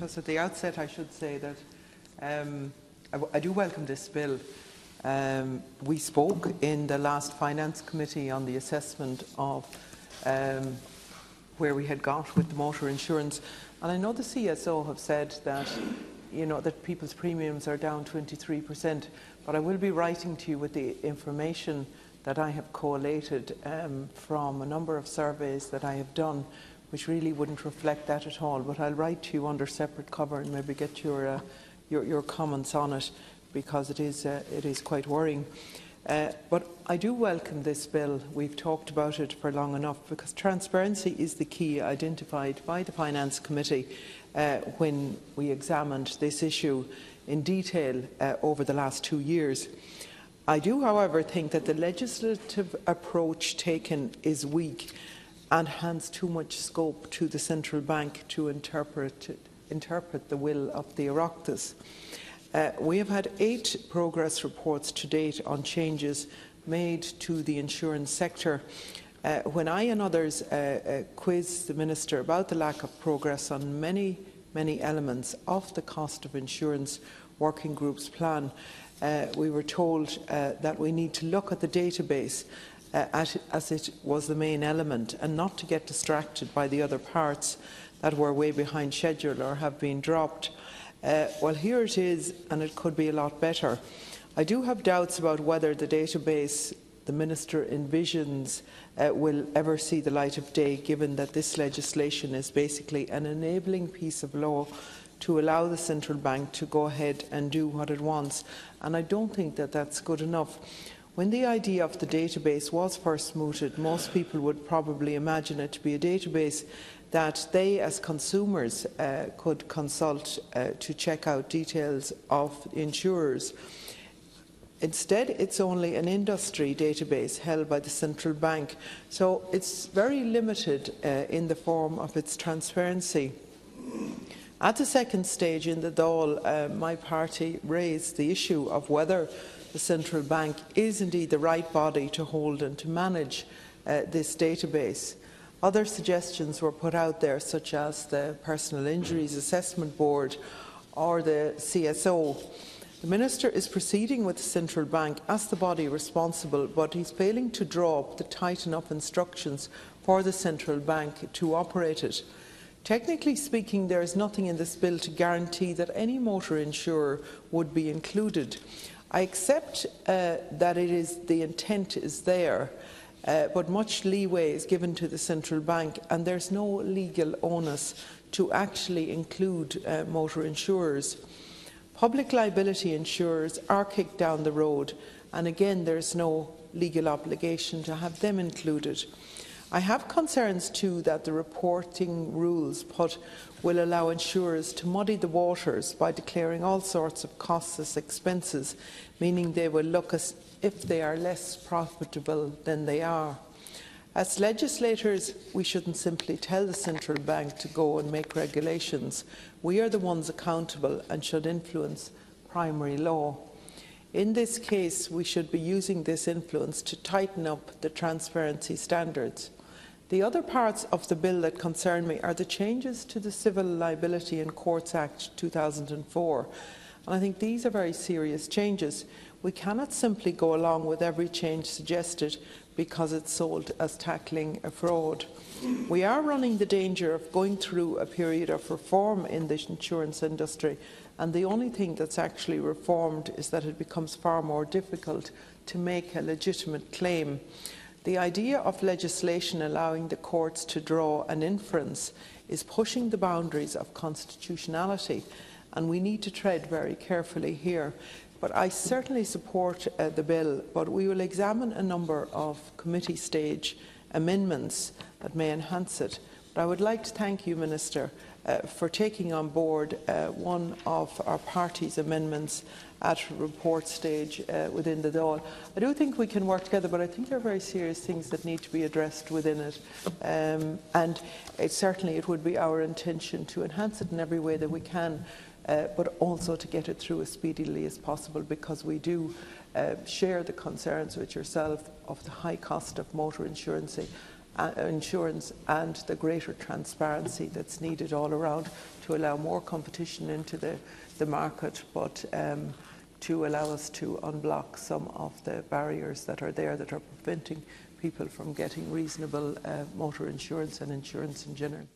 Thus, at the outset, I should say that I do welcome this bill. We spoke in the last Finance Committee on the assessment of where we had got with the motor insurance, and I know the CSO have said that, you know, that people's premiums are down 23%, but I will be writing to you with the information that I have collated from a number of surveys that I have done, which really wouldn't reflect that at all. But I'll write to you under separate cover and maybe get your comments on it, because it is quite worrying. But I do welcome this bill. We've talked about it for long enough, because transparency is the key identified by the Finance Committee when we examined this issue in detail over the last 2 years. I do, however, think that the legislative approach taken is weak and hands too much scope to the Central Bank to interpret the will of the Oireachtas. We have had 8 progress reports to date on changes made to the insurance sector. When I and others quizzed the Minister about the lack of progress on many elements of the cost of insurance working group's plan, we were told that we need to look at the database as it was the main element, and not to get distracted by the other parts that were way behind schedule or have been dropped. Well, here it is, and it could be a lot better. I do have doubts about whether the database the Minister envisions will ever see the light of day, given that this legislation is basically an enabling piece of law to allow the Central Bank to go ahead and do what it wants. And I don't think that that's good enough. When the idea of the database was first mooted, most people would probably imagine it to be a database that they, as consumers, could consult to check out details of insurers. Instead, it's only an industry database held by the Central Bank, so it's very limited in the form of its transparency. At the second stage in the Dáil, my party raised the issue of whether the Central Bank is indeed the right body to hold and to manage this database. Other suggestions were put out there, such as the Personal Injuries Assessment Board or the CSO. The Minister is proceeding with the Central Bank as the body responsible, but he's failing to draw up the tighten up instructions for the Central Bank to operate it. Technically speaking, there is nothing in this bill to guarantee that any motor insurer would be included. I accept that it is the intent is there. But much leeway is given to the Central Bank, and there's no legal onus to actually include motor insurers. Public liability insurers are kicked down the road, and again there's no legal obligation to have them included. I have concerns too that the reporting rules put will allow insurers to muddy the waters by declaring all sorts of costs as expenses, meaning they will look as if they are less profitable than they are. As legislators, we shouldn't simply tell the Central Bank to go and make regulations. We are the ones accountable and should influence primary law. In this case, we should be using this influence to tighten up the transparency standards. The other parts of the bill that concern me are the changes to the Civil Liability and Courts Act 2004. And I think these are very serious changes. We cannot simply go along with every change suggested because it's sold as tackling a fraud. We are running the danger of going through a period of reform in the insurance industry, and the only thing that's actually reformed is that it becomes far more difficult to make a legitimate claim. The idea of legislation allowing the courts to draw an inference is pushing the boundaries of constitutionality, and we need to tread very carefully here. But I certainly support the bill, but we will examine a number of committee stage amendments that may enhance it. But I would like to thank you, Minister, for taking on board one of our party's amendments at report stage within the Dáil. I do think we can work together, but I think there are very serious things that need to be addressed within it. And it would be our intention to enhance it in every way that we can, but also to get it through as speedily as possible, because we do share the concerns with yourself of the high cost of motor insurance. insurance and the greater transparency that's needed all around to allow more competition into the market, but to allow us to unblock some of the barriers that are there that are preventing people from getting reasonable motor insurance and insurance in general.